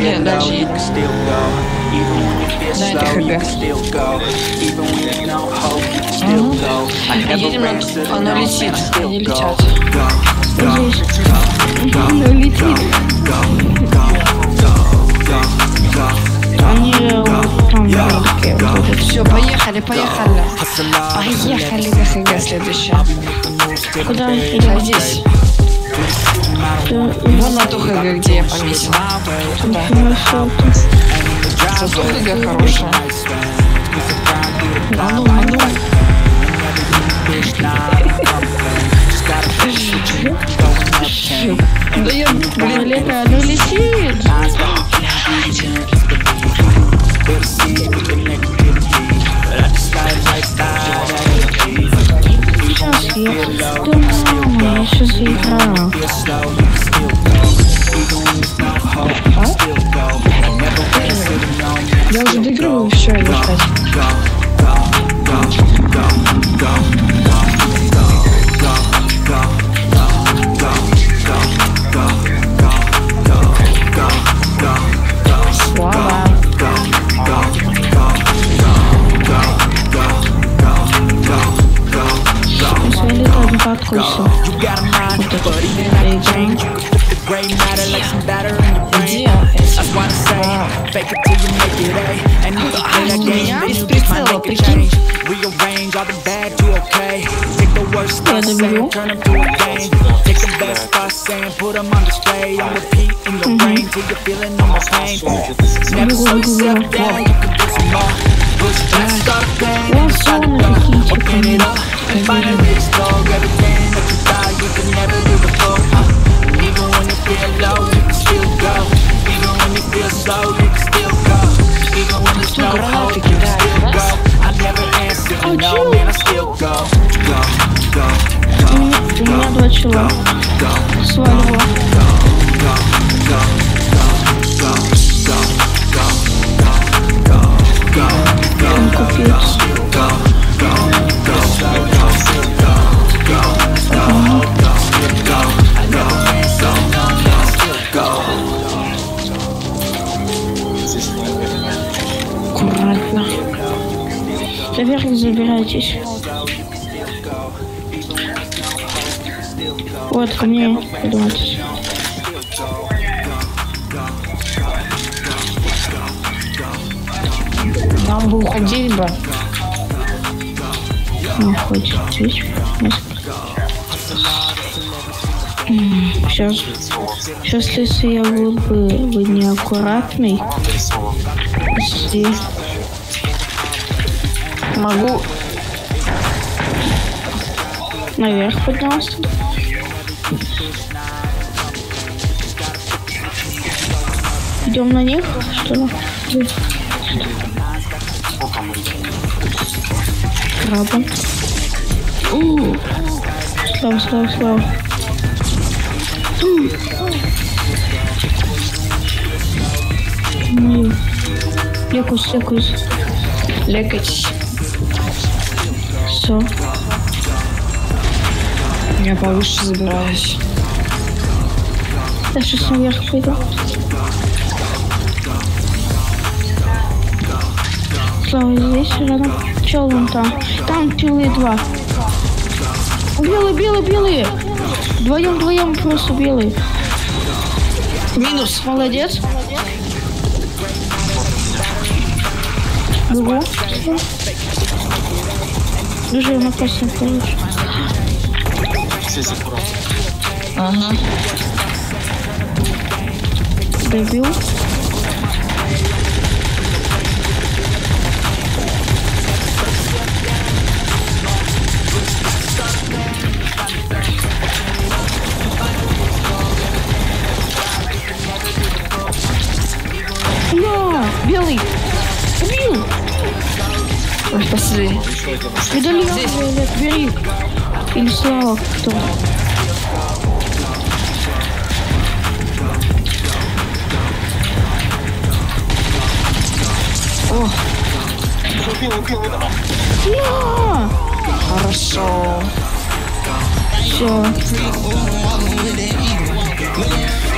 Can't let you still go. Even when you feel slow, you can still go. Even when you don't hope, you can still go. I never ran to the no, I still go. Go, go, go, go, go, go, go, go, go, go. Они русские, вот это все. Поехали, поехали. Поехали, дофига следующая. Куда он идет? Здесь. Вон на Тухове, где я повесила. Куда? Тухове хорошая. А ну, а ну. Да я, блин, лето, оно летит. Я уже доигрываю все, я считаю. You got a mind, but even I can change you. The gray matter like some batter in your brain. That's why I say, fake it till you make it A. And you can play that game, then you just might make a change. Rearrange all the bad to okay. Take the worst thoughts and turn them to a game. Take the best thoughts and put them on display. I'm repeating your brain till you're feeling no more pain. Never slow yourself down, you can do some more. Push back, start playing, and start to go. Open it up and finally explore everything. У меня два чела. Свалила. Он купец. Аккуратно. Наверх не забирайтесь. Вот ко мне, подумайте. Нам бы уходить бы. Не хочет здесь. Сейчас, если я был бы неаккуратный, здесь могу наверх подняться. Идем на них, что ли? Краба. Слава, слава, слава. Лекусь, лекусь. Лекать. Все. Я повыше забираюсь. Я сейчас наверх пойду. Слава, здесь рядом. Чел вон там. Там белые два. Белые, белые, белые. Вдвоем, вдвоем просто белые. Минус. Молодец. Бегу. Уже на кассе получше. Ага. Добил. На, белый. Убил. Ой, спасли. Медальон, бери. Или Слава, кто? О! Да! Хорошо. Все.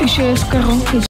Еще я с коронкой.